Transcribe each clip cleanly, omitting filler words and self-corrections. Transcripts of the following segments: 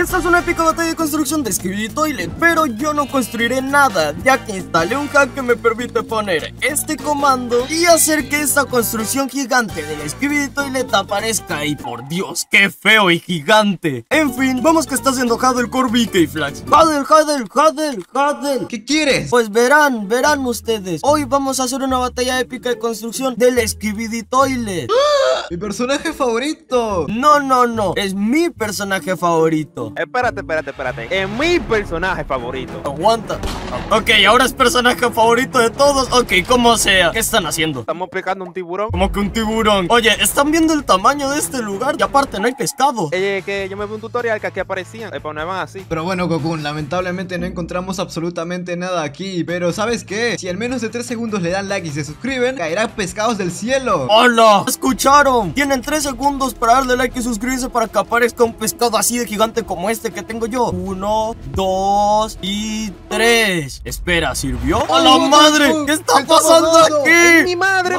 Esta es una épica batalla de construcción de Skibidi Toilet, pero yo no construiré nada, ya que instalé un hack que me permite poner este comando y hacer que esta construcción gigante del Skibidi Toilet aparezca. Y por Dios, qué feo y gigante. En fin, vamos que está siendo Hadel, Corvi K y K-Flax. Hadel, Hadel, Hadel, Hadel. ¿Qué quieres? Pues verán ustedes. Hoy vamos a hacer una batalla épica de construcción del Skibidi Toilet. ¡Mi personaje favorito! No, es mi personaje favorito. Espérate, es mi personaje favorito. Aguanta. Ok, ahora es personaje favorito de todos. Ok, como sea. ¿Qué están haciendo? Estamos pegando un tiburón. ¿Cómo que un tiburón? Oye, ¿están viendo el tamaño de este lugar? Y aparte no hay pescado. Que yo me vi un tutorial que aquí aparecían, ponían así. Pero bueno, Kokun, lamentablemente no encontramos absolutamente nada aquí. Pero ¿sabes qué? Si en menos de 3 segundos le dan like y se suscriben, caerán pescados del cielo. ¡Hola! ¿Escucharon? Tienen 3 segundos para darle like y suscribirse para que aparezca un pescado así de gigante como este que tengo yo. 1, 2 y 3. Espera, ¿sirvió? ¡A la madre! ¿Qué está pasando aquí? ¡Mi madre!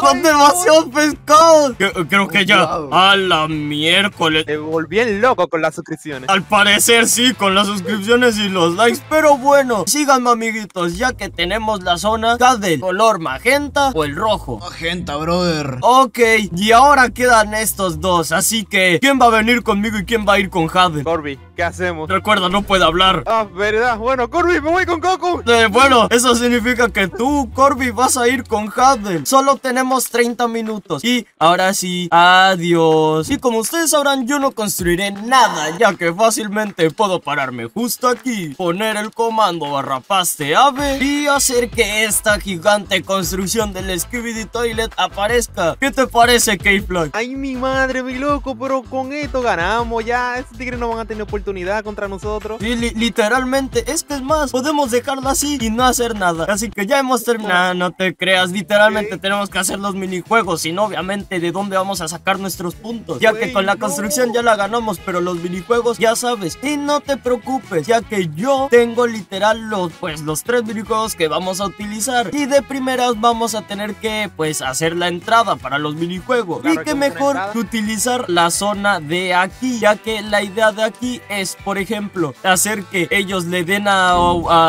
¡Son demasiados pescados! Creo que ya. ¡A la miércoles! Te volví loco con las suscripciones. Al parecer sí, con las suscripciones y los likes. Pero bueno, síganme, amiguitos, ya que tenemos la zona del color magenta o el rojo. Magenta, brother. Ok. Y ahora quedan estos dos, así que ¿quién va a venir conmigo y quién va a ir con Hadel? Corvi, ¿qué hacemos? Recuerda, no puede hablar. Ah, verdad, bueno, Corvi, me voy con Coco. Bueno, eso significa que tú, Corvi, vas a ir con Hadel. Solo tenemos 30 minutos y ahora sí, adiós. Y como ustedes sabrán, yo no construiré nada, ya que fácilmente puedo pararme justo aquí, poner el comando /paste ave y hacer que esta gigante construcción del Skibidi Toilet aparezca. ¿Qué te parece? K-Flug. Ay, mi madre, mi loco, pero con esto ganamos ya. Estos tigres no van a tener oportunidad contra nosotros. Y literalmente, es que es más, podemos dejarlo así y no hacer nada. Así que ya hemos terminado. No te creas, literalmente tenemos que hacer los minijuegos. Sino obviamente de dónde vamos a sacar nuestros puntos. Ya que con la construcción ya la ganamos, pero los minijuegos ya sabes. Y no te preocupes, ya que yo tengo literal los 3 minijuegos que vamos a utilizar. Y de primeras vamos a tener que pues hacer la entrada para los minijuegos. Y que mejor que utilizar la zona de aquí, ya que la idea de aquí es, por ejemplo, hacer que ellos le den a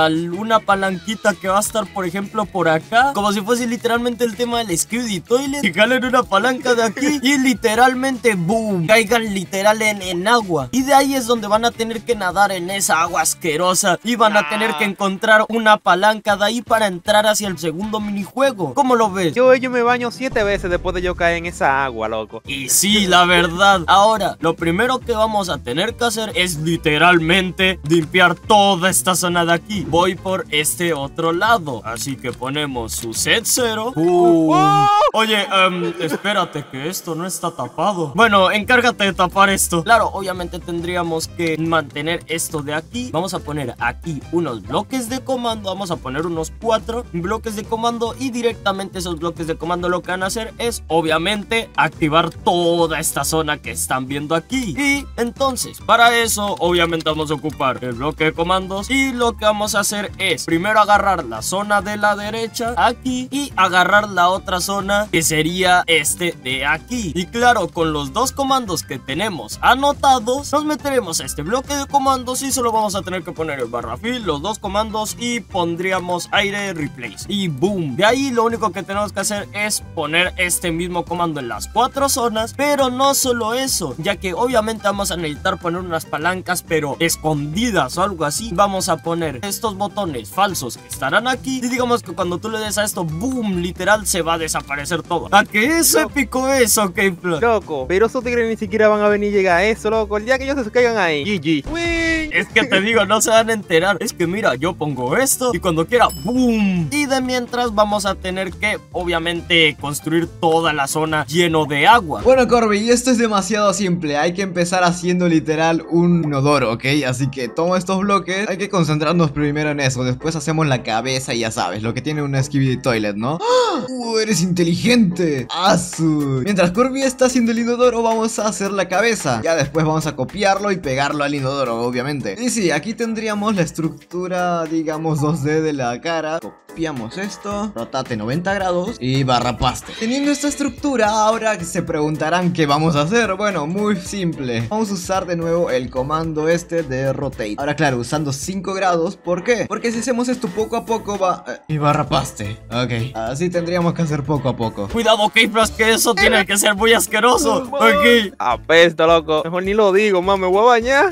una palanquita que va a estar, por ejemplo, por acá, como si fuese literalmente el tema del Skibidi Toilet, que jalen una palanca de aquí y literalmente boom, caigan literal en agua. Y de ahí es donde van a tener que nadar en esa agua asquerosa y van a tener que encontrar una palanca de ahí para entrar hacia el segundo minijuego. ¿Cómo lo ves? Yo me baño 7 veces después de yo caer en esa agua, loco. Y sí, la verdad. Ahora, lo primero que vamos a tener que hacer es literalmente limpiar toda esta zona de aquí. Voy por este otro lado, así que ponemos su set 0. Oye, espérate, que esto no está tapado. Bueno, encárgate de tapar esto. Claro, obviamente tendríamos que mantener esto de aquí. Vamos a poner aquí unos bloques de comando. Vamos a poner unos 4 bloques de comando. Y directamente esos bloques de comando lo que van a hacer es, obviamente, activar toda esta zona que están viendo aquí. Y entonces, para eso obviamente vamos a ocupar el bloque de comandos. Y lo que vamos a hacer es primero agarrar la zona de la derecha aquí y agarrar la otra zona que sería este de aquí. Y claro, con los dos comandos que tenemos anotados, nos meteremos a este bloque de comandos y solo vamos a tener que poner el /fill, los dos comandos, y pondríamos aire replace y boom. De ahí lo único que tenemos que hacer es poner este mismo comando en las 4 zonas, pero no solo eso, ya que obviamente vamos a necesitar poner unas palancas, pero escondidas o algo así. Vamos a poner estos botones falsos que estarán aquí y digamos que cuando tú le des a esto, boom, literal se va a desaparecer todo. ¿A qué es épico eso, K-Flug? Loco, pero esos tigres ni siquiera van a venir a llegar a eso, loco. El día que ellos se caigan ahí, GG. Es que te digo, no se van a enterar. Es que mira, yo pongo esto y cuando quiera, boom. Y de mientras vamos a tener que, obviamente, construir toda la zona lleno de agua. Bueno, Corvi, esto es demasiado simple. Hay que empezar haciendo literal un inodoro, ¿ok? Así que toma estos bloques. Hay que concentrarnos primero en eso. Después hacemos la cabeza y ya sabes, lo que tiene un Skibidi Toilet, ¿no? Eres inteligente. ¡Asu! Mientras Corvi está haciendo el inodoro, vamos a hacer la cabeza. Ya después vamos a copiarlo y pegarlo al inodoro, obviamente. Y sí, aquí tendríamos la estructura, digamos, 2D de la cara. Copiamos esto, rotate 90 grados y barrapaste. Teniendo esta estructura, ahora se preguntarán qué vamos a hacer. Bueno, muy simple. Vamos a usar de nuevo el comando este de rotate. Ahora claro, usando 5 grados, ¿por qué? Porque si hacemos esto poco a poco va... y barrapaste. Ok, así tendríamos que hacer poco a poco. Cuidado, K-Flax, que eso tiene que ser muy asqueroso. Ok. Apesta, loco. Mejor ni lo digo, mami, me voy a bañar.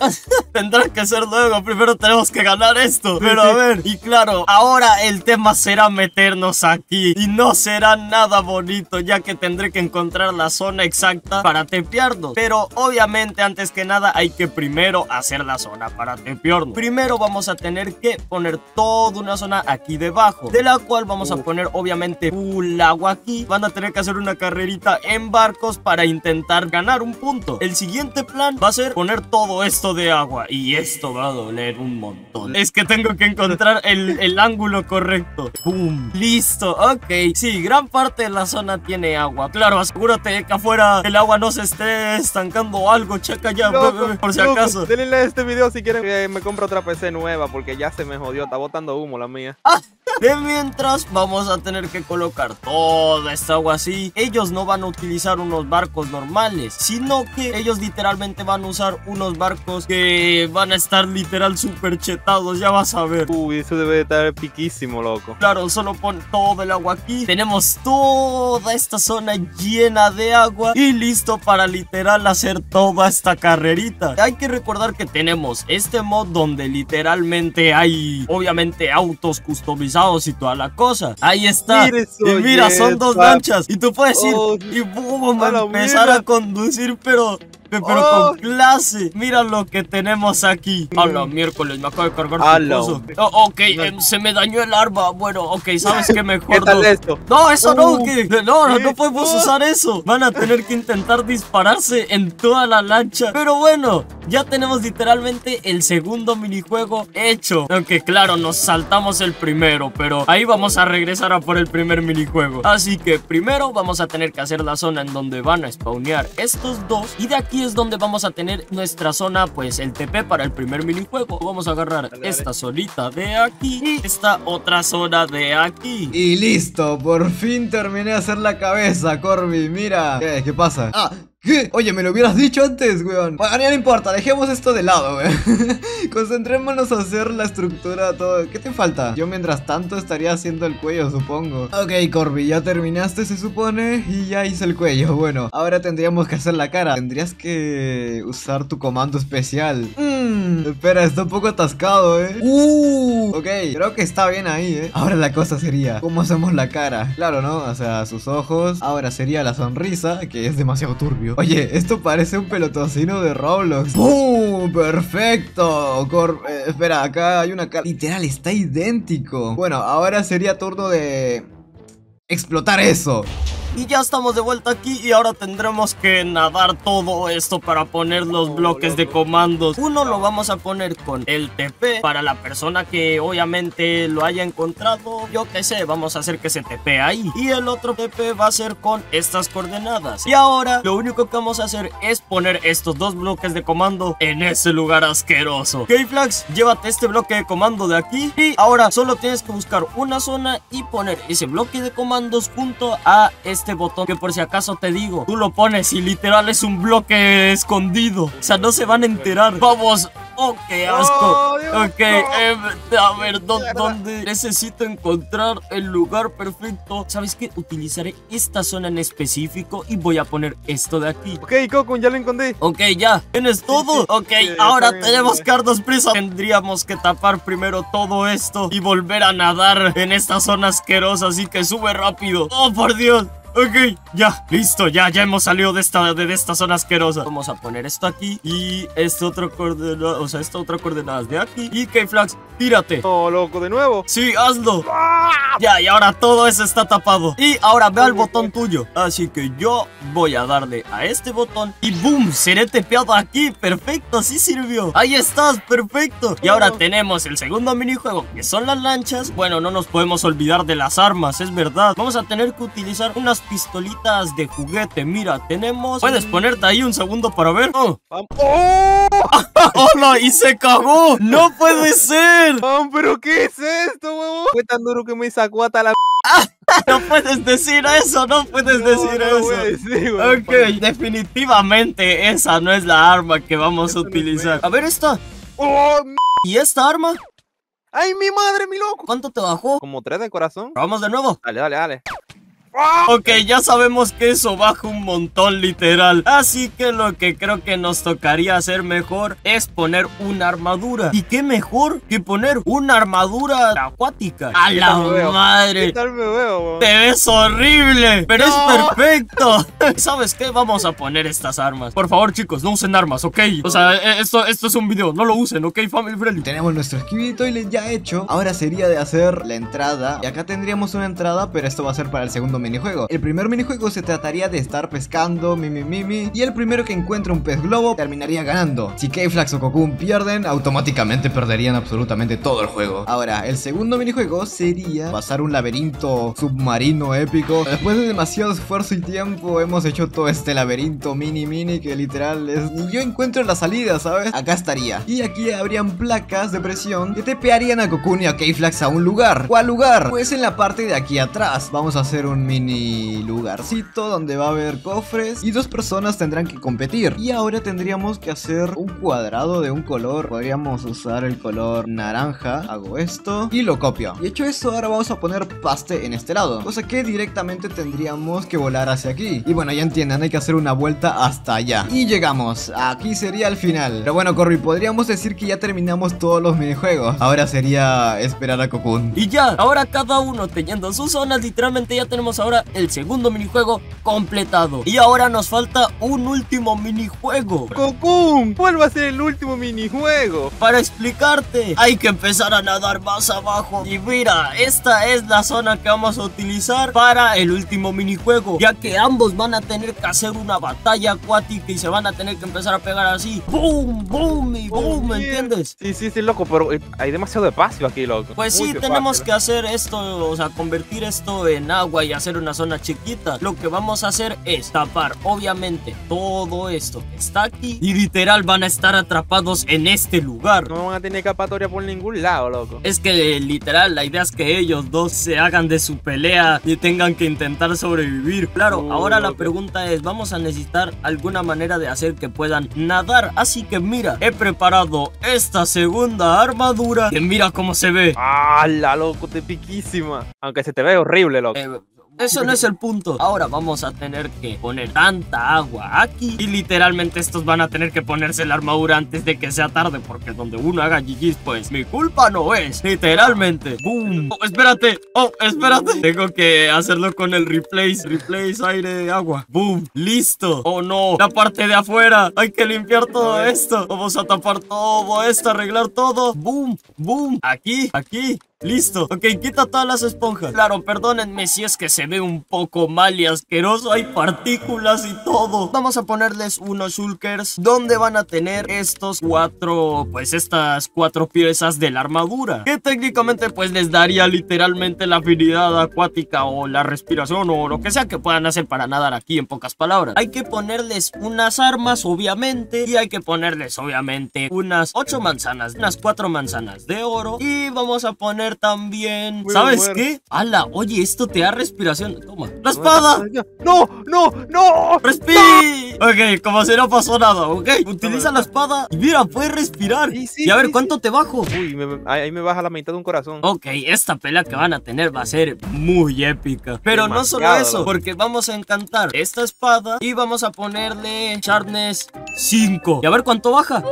Tendrás que ser luego. Primero tenemos que ganar esto. Pero a ver, y claro, ahora el tema será meternos aquí. Y no será nada bonito, ya que tendré que encontrar la zona exacta para tepearnos. Pero obviamente, antes que nada, hay que primero hacer la zona para tepearnos. Primero vamos a tener que poner toda una zona aquí debajo, de la cual vamos a poner obviamente full agua aquí. Van a tener que hacer una carrerita en barcos para intentar ganar un punto. El siguiente plan va a ser poner todo esto de agua, y esto va a doler un montón. Es que tengo que encontrar el ángulo correcto. ¡Boom! ¡Listo! Ok, sí, gran parte de la zona tiene agua. Claro, asegúrate que afuera el agua no se esté estancando algo. Checa ya, loco, por si acaso. Denle like a este video si quieren que me compre otra PC nueva, porque ya se me jodió, está botando humo la mía. De mientras vamos a tener que colocar toda esta agua así. Ellos no van a utilizar unos barcos normales, sino que ellos literalmente van a usar unos barcos que van a estar literal super chetados, ya vas a ver. Uy, eso debe estar piquísimo, loco. Claro, solo pon todo el agua aquí. Tenemos toda esta zona llena de agua y listo para literal hacer toda esta carrerita. Hay que recordar que tenemos este mod donde literalmente hay obviamente autos customizados y toda la cosa. Ahí está. Y mira, son dos lanchas. Y tú puedes ir y boom, empezar a conducir, pero con clase. Mira lo que tenemos aquí. Hola, miércoles, me acabo de cargar un coso. Ok, se me dañó el arma. Bueno, ok, ¿sabes qué mejor? ¿Qué tal esto? No, eso no, no podemos usar eso. Van a tener que intentar dispararse en toda la lancha. Pero bueno, ya tenemos literalmente el segundo minijuego hecho. Aunque claro, nos saltamos el primero, pero ahí vamos a regresar a por el primer minijuego. Así que primero vamos a tener que hacer la zona en donde van a spawnear estos dos, y de aquí es donde vamos a tener nuestra zona, pues el TP para el primer minijuego. Vamos a agarrar esta solita de aquí y esta otra zona de aquí. Y listo, por fin terminé de hacer la cabeza, Corvi. Mira, ¿qué pasa? Ah, ¿qué? Oye, me lo hubieras dicho antes, weón. Bueno, ya no importa, dejemos esto de lado, weón. Concentrémonos a hacer la estructura, todo. ¿Qué te falta? Yo mientras tanto estaría haciendo el cuello, supongo. Ok, Corvi, ya terminaste, se supone. Y ya hice el cuello, bueno. Ahora tendríamos que hacer la cara. Tendrías que usar tu comando especial. Espera, está un poco atascado, ok, creo que está bien ahí, Ahora la cosa sería, ¿cómo hacemos la cara? Claro, ¿no? O sea, sus ojos. Ahora sería la sonrisa, que es demasiado turbio. Oye, esto parece un pelotocino de Roblox. ¡Bum! ¡Perfecto! Espera, acá hay una cara. Literal, está idéntico. Bueno, ahora sería turno de explotar eso. Y ya estamos de vuelta aquí, y ahora tendremos que nadar todo esto para poner los bloques de comandos. Uno lo vamos a poner con el TP para la persona que obviamente lo haya encontrado. Yo qué sé, vamos a hacer que se TP ahí. Y el otro TP va a ser con estas coordenadas. Y ahora lo único que vamos a hacer es poner estos dos bloques de comando en ese lugar asqueroso. K-Flax, llévate este bloque de comando de aquí. Y ahora solo tienes que buscar una zona y poner ese bloque de comandos junto a este botón, que por si acaso te digo, tú lo pones y literal es un bloque escondido, o sea, no se van a enterar. Vamos, qué asco. Ok, a ver, ¿dónde? Necesito encontrar el lugar perfecto. ¿Sabes qué? Utilizaré esta zona en específico y voy a poner esto de aquí. Ok, Kokun, ya lo encontré. Ok, ya, ¿tienes todo? Ok, ahora tenemos que darnos prisa. Tendríamos que tapar primero todo esto y volver a nadar en esta zona asquerosa, así que sube rápido. ¡Oh, por Dios! Ok, ya, listo, ya hemos salido de esta zona asquerosa. Vamos a poner esto aquí y esta otra coordenada de aquí. Y K-Flax, tírate. No, loco, de nuevo. Sí, hazlo. Ya, y ahora todo eso está tapado. Y ahora ve al botón tuyo. Así que yo voy a darle a este botón y boom, seré tepeado aquí. Perfecto, sí sirvió. Ahí estás, perfecto. Y ahora tenemos el segundo minijuego, que son las lanchas. Bueno, no nos podemos olvidar de las armas, es verdad. Vamos a tener que utilizar unas pistolitas de juguete. Mira, tenemos... ¿Puedes ponerte ahí un segundo para ver? ¡Oh! ¡Oh! ¡Hola! ¡Y se cagó! ¡No puede ser! ¿Pero qué es esto, huevo? Fue tan duro que me sacó hasta la... No puedes decir eso, no puedes decir eso. Ok, definitivamente esa no es la arma que vamos a utilizar. A ver esta. ¿Y esta arma? ¡Ay, mi madre, mi loco! ¿Cuánto te bajó? Como 3 de corazón. Vamos de nuevo. Dale, dale, dale. Ok, ya sabemos que eso baja un montón literal. Así que lo que creo que nos tocaría hacer mejor es poner una armadura. ¿Y qué mejor que poner una armadura acuática? ¡A la madre! ¿Qué tal me veo? ¡Te ves horrible! ¡Pero es perfecto! ¿Sabes qué? Vamos a poner estas armas. Por favor, chicos, no usen armas, ¿ok? O sea, esto es un video, no lo usen, ¿ok? Family friendly. Tenemos nuestro Skibidi Toilet ya hecho. Ahora sería de hacer la entrada. Y acá tendríamos una entrada, pero esto va a ser para el segundo minijuego. El primer minijuego se trataría de estar pescando, y el primero que encuentre un pez globo terminaría ganando. Si K-Flax o Kokun pierden, automáticamente perderían absolutamente todo el juego. Ahora, el segundo minijuego sería pasar un laberinto submarino épico. Después de demasiado esfuerzo y tiempo, hemos hecho todo este laberinto mini que literal es... Ni yo encuentro la salida, ¿sabes? Acá estaría. Y aquí habrían placas de presión que tepearían a Kokun y a K-Flax a un lugar. ¿Cuál lugar? Pues en la parte de aquí atrás. Vamos a hacer un mini lugarcito donde va a haber cofres y dos personas tendrán que competir. Y ahora tendríamos que hacer un cuadrado de un color. Podríamos usar el color naranja. Hago esto y lo copio. Y hecho esto, ahora vamos a poner paste en este lado, cosa que directamente tendríamos que volar hacia aquí. Y bueno, ya entienden, hay que hacer una vuelta hasta allá. Y llegamos, aquí sería el final. Pero bueno, Corvi, podríamos decir que ya terminamos todos los minijuegos. Ahora sería esperar a Kokun. Y ya, ahora cada uno teniendo sus zonas, literalmente ya tenemos ahora el segundo minijuego completado. Y ahora nos falta un último minijuego. Kokun, ¿cuál va a ser el último minijuego? Para explicarte, hay que empezar a nadar más abajo. Y mira, esta es la zona que vamos a utilizar para el último minijuego, ya que ambos van a tener que hacer una batalla acuática y se van a tener que empezar a pegar así. ¡Boom! ¡Boom! Y ¡boom! ¿Me entiendes? Sí, loco, pero hay demasiado espacio aquí, loco. Pues sí, tenemos que hacer esto, o sea, convertir esto en agua y hacer una zona chiquita. Lo que vamos a hacer es tapar obviamente todo esto que está aquí y literal van a estar atrapados en este lugar. No van a tener escapatoria por ningún lado, loco. Es que literal la idea es que ellos dos se hagan de su pelea y tengan que intentar sobrevivir. Claro, ahora loco, la pregunta es, vamos a necesitar alguna manera de hacer que puedan nadar. Así que mira, he preparado esta segunda armadura que mira cómo se ve. ¡Hala, loco! Te piquísima. Aunque se te ve horrible, loco. Eso no es el punto. Ahora vamos a tener que poner tanta agua aquí. Y literalmente estos van a tener que ponerse la armadura antes de que sea tarde, porque donde uno haga GG's, pues mi culpa no es. Literalmente. ¡Boom! ¡Oh, espérate! ¡Oh, espérate! Tengo que hacerlo con el replace. Replace, aire, agua. ¡Boom! ¡Listo! ¡Oh, no! La parte de afuera. Hay que limpiar todo esto. Vamos a tapar todo esto, arreglar todo. ¡Boom! ¡Boom! Aquí. Listo, ok, quita todas las esponjas. Claro, perdónenme si es que se ve un poco mal y asqueroso, hay partículas y todo. Vamos a ponerles unos shulkers donde van a tener estos estas cuatro piezas de la armadura, que técnicamente pues les daría literalmente la afinidad acuática o la respiración o lo que sea que puedan hacer para nadar aquí, en pocas palabras. Hay que ponerles unas armas obviamente, y hay que ponerles obviamente unas 8 manzanas, unas 4 manzanas de oro. Y vamos a poner también, ¿sabes qué? ¡Hala! Oye, esto te da respiración. Toma, la espada. No. Respira. Ok, como si no pasó nada, ok. Utiliza la espada y mira, puedes respirar. Y a ver, ¿cuánto te bajo? Uy, ahí me baja la mitad de un corazón. Ok, esta pelea que van a tener va a ser muy épica. Pero demasiado, no solo eso, porque vamos a encantar esta espada y vamos a ponerle Sharpness 5. Y a ver cuánto baja.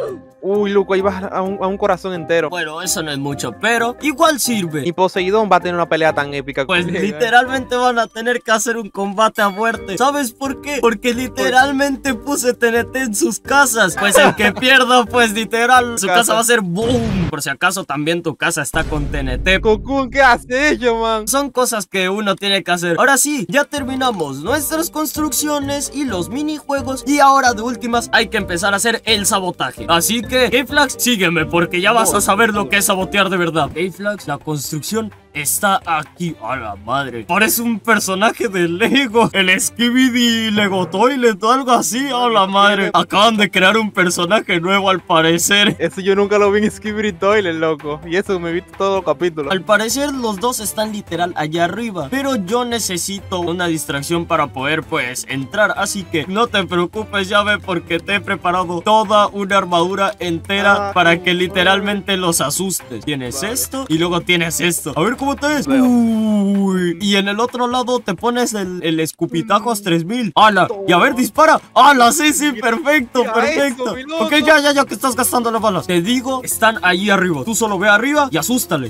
Uy, loco, ahí baja a un corazón entero. Bueno, eso no es mucho, pero igual sirve. Y Poseidón va a tener una pelea tan épica. Pues literalmente van a tener que hacer un combate a muerte. ¿Sabes por qué? Porque literalmente puse TNT en sus casas. Pues el que pierda, pues literal, su casa va a ser boom. Por si acaso también tu casa está con TNT. Kokun, ¿qué has hecho, man? Son cosas que uno tiene que hacer. Ahora sí, ya terminamos nuestras construcciones y los minijuegos. Y ahora de últimas hay que empezar a hacer el sabotaje. Así que K-Flax, sígueme porque ya vas a saber lo que es sabotear de verdad. K-Flax, la construcción está aquí. A la madre, parece un personaje de Lego, el Skibidi Lego Toilet o algo así. A la madre, acaban de crear un personaje nuevo al parecer. Eso yo nunca lo vi en Skibidi Toilet, loco, y eso me vi todo el capítulo. Al parecer los dos están literal allá arriba, pero yo necesito una distracción para poder pues entrar, así que no te preocupes, llave, porque te he preparado toda una armadura entera para que literalmente los asustes. Tienes esto y luego tienes esto. A ver cómo te ves. Uy. Y en el otro lado te pones el escupitajos 3000. ¡Hala! Y a ver, dispara. ¡Hala! Sí, sí, perfecto, perfecto. Ok, ya que estás gastando las balas. Te digo, están allí arriba. Tú solo ve arriba y asústale.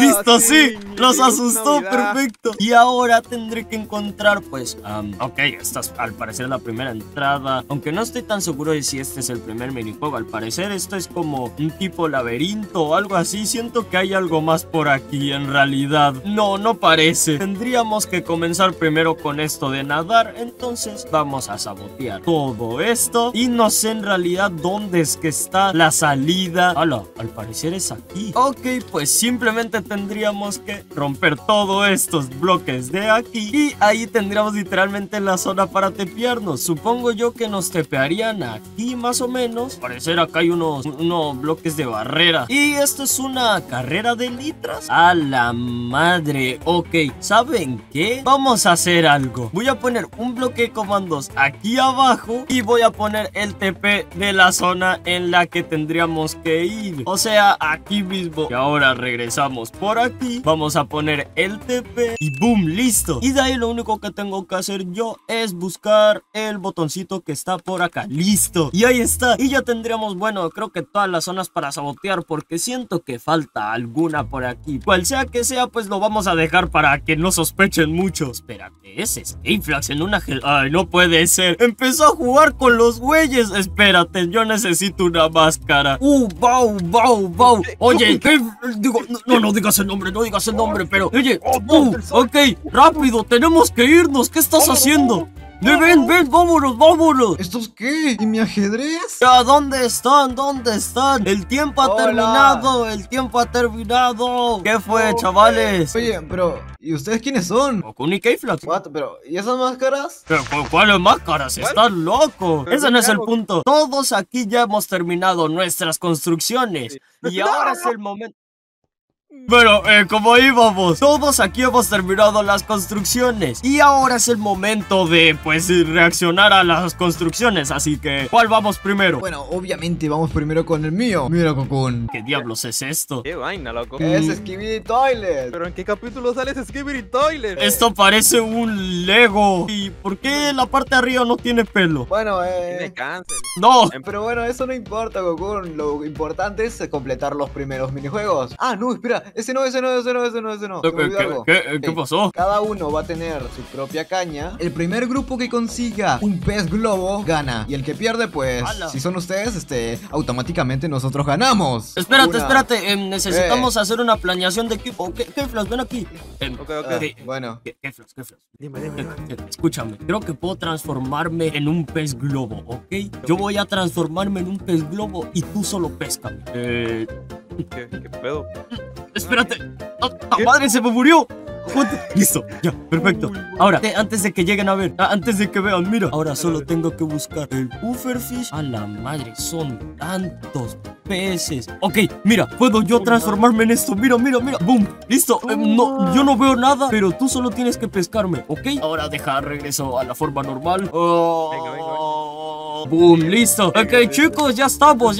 Listo, sí, los asustó, perfecto. Y ahora tendré que encontrar pues ok, esta es al parecer la primera entrada, aunque no estoy tan seguro de si este es el primer minijuego. Al parecer esto es como un tipo laberinto o algo así. Siento que hay algo más por aquí en realidad. No, no parece. Tendríamos que comenzar primero con esto de nadar. Entonces vamos a sabotear todo esto y no sé en realidad dónde es que está la salida. Ala, al parecer es aquí. Ok, pues simplemente tendríamos que romper todos estos bloques de aquí y ahí tendríamos literalmente la zona para tepearnos. Supongo yo que nos tepearían aquí más o menos. Al parecer acá hay unos bloques de barrera. Y esto es una carrera de litras. A la madre. Ok, ¿saben qué? Vamos a hacer algo. Voy a poner un bloque de comandos aquí abajo y voy a poner el TP de la zona en la que tendríamos que ir, o sea, aquí mismo. Y ahora regresamos por aquí, vamos a poner el TP y boom, listo. Y de ahí lo único que tengo que hacer yo es buscar el botoncito que está por acá, listo. Y ahí está, y ya tendríamos, bueno, creo que todas las zonas para sabotear, porque siento que falta alguna por aquí. Cual sea que sea, pues lo vamos a dejar para que no sospechen mucho. Espérate, ese es K-Flax en una... Ay, no puede ser, empezó a jugar con los güeyes. Espérate, yo necesito una máscara. Wow. Oye, digo, no digas el nombre, pero oye, ok, rápido, tenemos que irnos. ¿Qué estás haciendo? Ven, vámonos. ¿Estos qué? ¿Y mi ajedrez? Ya, ¿Dónde están? El tiempo ha terminado, ¿Qué fue, chavales? Oye, pero, ¿y ustedes quiénes son? Kokun y K-Flax. Pero, ¿y esas máscaras? ¿Cuáles máscaras? Estás loco. Ese no es el punto. Todos aquí ya hemos terminado nuestras construcciones y ahora es el momento. Bueno, como íbamos, todos aquí hemos terminado las construcciones y ahora es el momento de, pues, reaccionar a las construcciones. Así que, ¿cuál vamos primero? Bueno, obviamente vamos primero con el mío. Mira, Kokun. ¿Qué diablos es esto? Qué vaina, loco. Es Skibidi Toilet. ¿Pero en qué capítulo sale ese Skibidi Toilet? Esto parece un Lego. ¿Y por qué la parte de arriba no tiene pelo? Bueno, tiene cáncer. No. Pero bueno, eso no importa, Kokun. Lo importante es completar los primeros minijuegos. Ah, no, espera. Ese no. ¿Qué pasó? Cada uno va a tener su propia caña. El primer grupo que consiga un pez globo gana. Y el que pierde, pues, si son ustedes, automáticamente nosotros ganamos. Espérate. Necesitamos hacer una planeación de equipo. K-Flax, ven aquí. Bueno. K-Flax. Dime. Escúchame. Creo que puedo transformarme en un pez globo, ¿ok? Yo voy a transformarme en un pez globo y tú solo pescame. ¿Qué pedo? Espérate, ¡la madre se me murió! Listo, ya, perfecto. Ahora, antes de que lleguen a ver, antes de que vean, mira, ahora solo tengo que buscar el pufferfish. A la madre, son tantos peces. Ok, mira, puedo yo transformarme en esto. Mira, boom, listo. No, yo no veo nada, pero tú solo tienes que pescarme, ¿ok? Ahora deja, regreso a la forma normal. Venga. Boom, listo. Ok, chicos, ya estamos.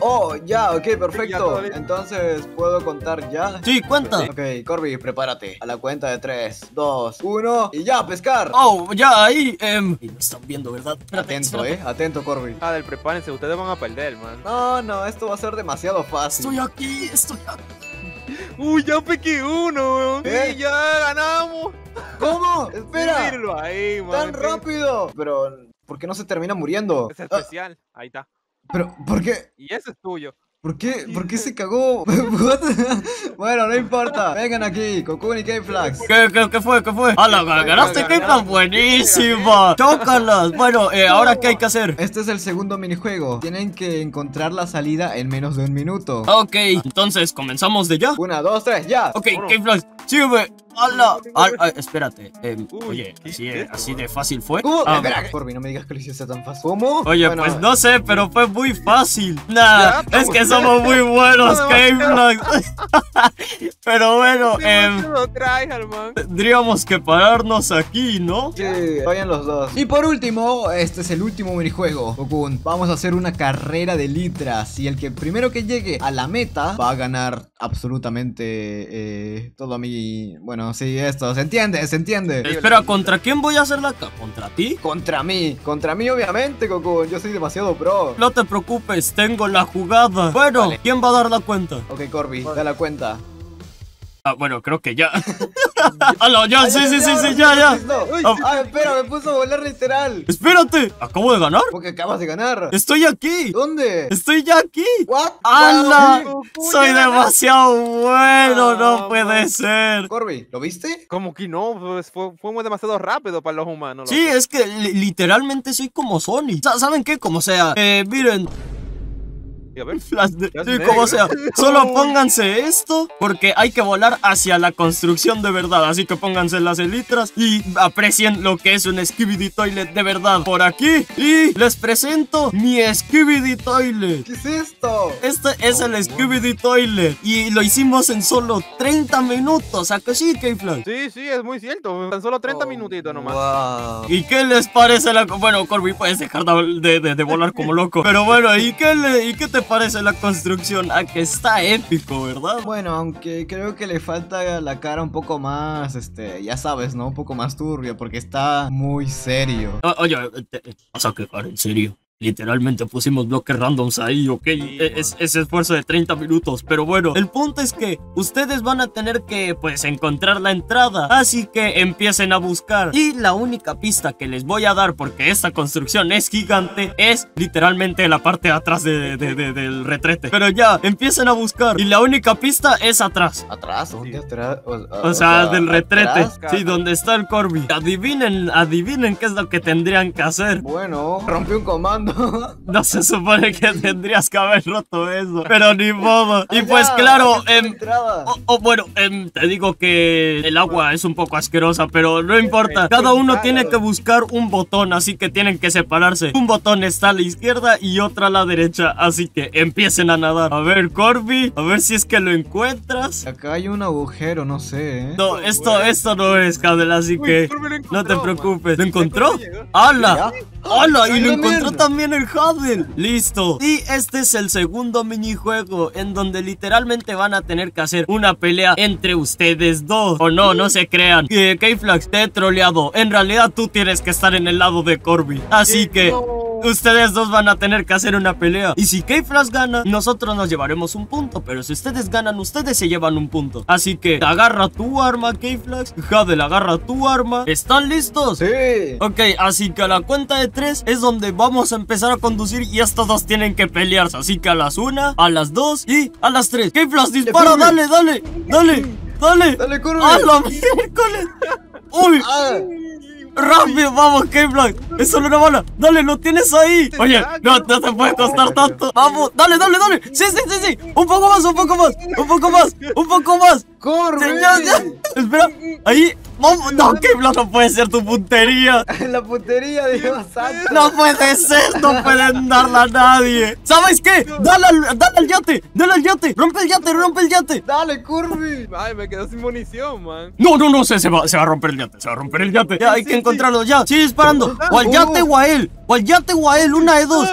Oh, ya, ok, perfecto. Entonces, ¿puedo contar ya? Sí, cuenta. Ok, Corvi, prepárate. A la cuenta de 3, 2, 1 y ya, pescar. Oh, ya, ahí. Me están viendo, ¿verdad? Atento, Corvi. Del prepárense, ustedes van a perder, man. No, esto va a ser demasiado fácil. Estoy aquí. Uy, ya pequé uno, weón. Sí, ya ganamos. ¿Cómo? Espera. Míralo ahí, man. Tan rápido. Pero... ¿por qué no se termina muriendo? Es especial, ahí está. ¿Pero por qué? Y ese es tuyo. ¿Por qué se cagó? Bueno, no importa. Vengan aquí, Kokun y K-Flax. ¿Qué fue? ¡A la ganaste, K-Flax! ¡Buenísima! ¡Chócalas! Bueno, ¿ahora qué hay que hacer? Este es el segundo minijuego. Tienen que encontrar la salida en menos de un minuto. Ok, entonces, ¿comenzamos de ya? 1, 2, 3, ya. Ok, K-Flax, sígueme. ¡Hala! Espérate, oye, ¿así de fácil fue? Espera, Corvi, no me digas que lo hiciste tan fácil. ¿Cómo? Oye, bueno, pues no sé, pero fue muy fácil. Nah, ya, es que somos muy buenos, K-Flug. Pero bueno, tendríamos que pararnos aquí, ¿no? Sí, vayan los dos. Y por último, este es el último minijuego, Kokun. Vamos a hacer una carrera de litras y el que primero que llegue a la meta va a ganar absolutamente todo mi... Bueno, sí, esto, se entiende. Espera, ¿contra quién voy a hacer la carrera? ¿Contra ti? Contra mí, obviamente, Kokun. Yo soy demasiado pro. No te preocupes, tengo la jugada. Bueno, vale. ¿Quién va a dar la cuenta? Ok, Corvi, vale. Da la cuenta. Ah, bueno, creo que ya. ¡Hala, ya! ¡Sí, ya! ¡Ah, espera! Me puso a volar literal. ¡Espérate! ¿Acabo de ganar? Porque acabas de ganar. ¡Estoy aquí! ¿Dónde? ¡Estoy ya aquí! ¿What? ¡Hala! ¡Soy demasiado bueno! ¡No puede ser! Corvi, ¿lo viste? Como que no, pues fue demasiado rápido para los humanos. Sí, es que literalmente soy como Sony. ¿Saben qué? Como sea, miren... A ver. Flash de... Sí, como sea. Solo pónganse esto, porque hay que volar hacia la construcción de verdad. Así que pónganse las elitras y aprecien lo que es un Skibidi Toilet de verdad. Por aquí. Y les presento mi Skibidi Toilet. ¿Qué es esto? Este es el Skibidi Toilet. Y lo hicimos en solo 30 minutos. ¿A que sí, K-Flax? Sí, es muy cierto. Tan solo 30 minutitos nomás. Wow. ¿Y qué les parece la... Bueno, Corvi, puedes dejar de volar como loco. Pero bueno, ¿y qué te parece la construcción? Ah, que está épico, ¿verdad? Bueno, aunque creo que le falta la cara un poco más, ya sabes, ¿no? Un poco más turbia, porque está muy serio. Oye, te vas a quejar, en serio. Literalmente pusimos bloques randoms ahí, ok. Es esfuerzo de 30 minutos. Pero bueno, el punto es que ustedes van a tener que, pues, encontrar la entrada. Así que empiecen a buscar. Y la única pista que les voy a dar, porque esta construcción es gigante, es literalmente la parte de atrás del retrete. Pero ya, empiecen a buscar. Y la única pista es atrás. ¿Atrás? ¿Dónde atrás? O sea, del retrete. Atrás, sí, donde está el Corvi. Adivinen qué es lo que tendrían que hacer. Bueno, rompí un comando. No se supone que tendrías que haber roto eso, pero ni modo. Y pues claro, te digo que el agua es un poco asquerosa, pero no importa. Cada uno tiene que buscar un botón, así que tienen que separarse. Un botón está a la izquierda y otra a la derecha, así que empiecen a nadar. A ver, Corvi, a ver si es que lo encuentras. Acá hay un agujero, no sé, No, esto no es Caddel, así que no te preocupes. ¿Lo encontró? ¡Hala! Y lo encontró también. El Hadel. Listo. Y este es el segundo minijuego, en donde literalmente van a tener que hacer una pelea entre ustedes dos. O no, no se crean. K-Flax, te he troleado. En realidad tú tienes que estar en el lado de Corvi. Así que... ustedes dos van a tener que hacer una pelea. Y si K-Flax gana, nosotros nos llevaremos un punto. Pero si ustedes ganan, ustedes se llevan un punto. Así que agarra tu arma, K-Flax. Hadel, agarra tu arma. ¿Están listos? Sí. Ok, así que a la cuenta de 3 es donde vamos a empezar a conducir. Y estos dos tienen que pelearse. Así que a las 1, a las 2 y a las 3. K-Flax, dispara. Dale. Dale, Corvi. ¡A la miércoles! ¡Uy! ¡Rápido! ¡Vamos, K-Blanc! ¡Es solo una bala! ¡Dale! ¡Lo tienes ahí! Oye, no te puede costar tanto. ¡Vamos! ¡Dale! ¡Sí! ¡Un poco más! ¡Corre! ¡Espera! ¡Ahí! ¡Vamos! ¡No, K-Blanc! ¡No puede ser tu puntería! ¡La puntería de Dios santo! ¡No puede ser! ¡No pueden darla a nadie! ¿Sabes qué? ¡Dale al yate! ¡Rompe el yate! ¡Dale, Corvi! ¡Ay, me quedo sin munición, man! ¡No! Se va a romper el yate. Hay que encontrarlo ya. ¡Sigue disparando! ¡O al yate o a él! ¡Una de dos!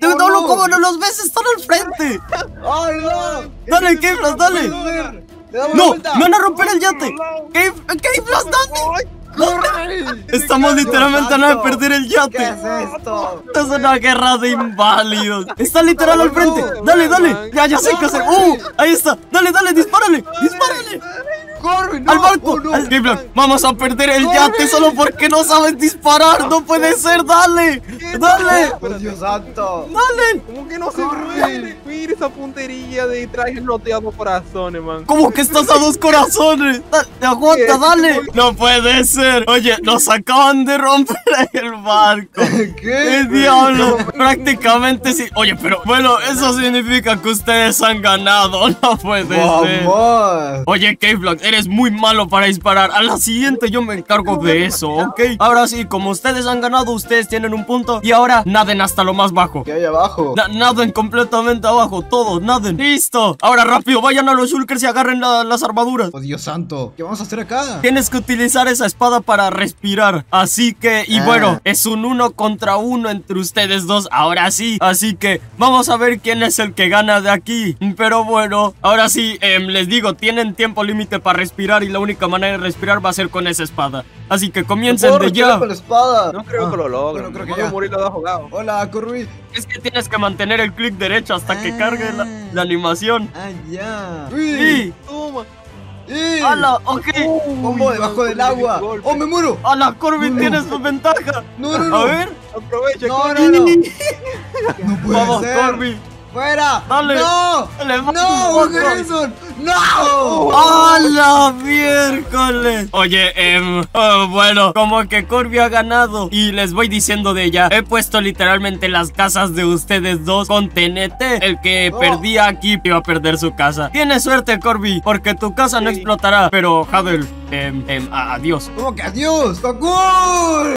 ¡No, como no los ves! ¡Están al frente! ¡Oh, no! ¡Dale, K-Flax, dale! ¡No! ¡Me van a romper el yate! ¡K-Flax, dale! Estamos literalmente a nada de perder el yate. ¿Qué es esto? Esto es una guerra de inválidos. Está literal al frente. Dale. Ya sé qué hacer. Ahí está. Dale, dispárale. Corvi, no, al barco. K-Flax, vamos a perder el yate solo porque no sabes disparar. No puede ser. Dale. Por Dios santo. Dale. ¿Cómo que no se mueve? esa puntería de traje roteado corazones, man. ¿Cómo que estás a 2 corazones? Aguanta, dale. No puede ser. Oye, nos acaban de romper el barco. ¿Qué diablo? Prácticamente sí. Oye, pero bueno, eso significa que ustedes han ganado. No puede ser. Oye, K-Flug, eres muy malo para disparar. A la siguiente yo me encargo de eso, ¿ok? Ahora sí, como ustedes han ganado, ustedes tienen un punto. Y ahora naden hasta lo más bajo. ¿Qué hay abajo? Naden completamente abajo. Todos naden. ¡Listo! Ahora rápido, vayan a los shulkers y agarren las armaduras. ¡Oh, Dios santo! ¿Qué vamos a hacer acá? Tienes que utilizar esa espada para respirar. Así que, y bueno, es un 1 contra 1 entre ustedes dos. Ahora sí. Así que vamos a ver quién es el que gana de aquí. Pero bueno, ahora sí, les digo, tienen tiempo límite para respirar. Y la única manera de respirar va a ser con esa espada. Así que comiencen de ya. Con la espada. No creo que lo logren. No creo que ya morir lo da jugado. Hola, Corvi. Es que tienes que mantener el clic derecho hasta que cargue la animación. Ah, ya. Sí. Toma. ¡Hala! ¡Ok! ¡Bombo debajo del agua! ¡Oh, me muero! ¡Hala, Corvi, tienes tu ventaja! ¡No, no, no! A ver, aprovecha. ¡No, no, no! ¡No puede ser! ¡Vamos, Corvi! ¡Fuera! ¡Dale! ¡No! ¡No, Wilson! ¡No! ¡Hala, miércoles! Oye, bueno, como que Corvi ha ganado. Y les voy diciendo de ella. He puesto literalmente las casas de ustedes dos con TNT. El que perdía aquí iba a perder su casa. Tienes suerte, Corvi, porque tu casa no explotará. Pero, Hadel, adiós. ¿Cómo que adiós? ¡Kokun!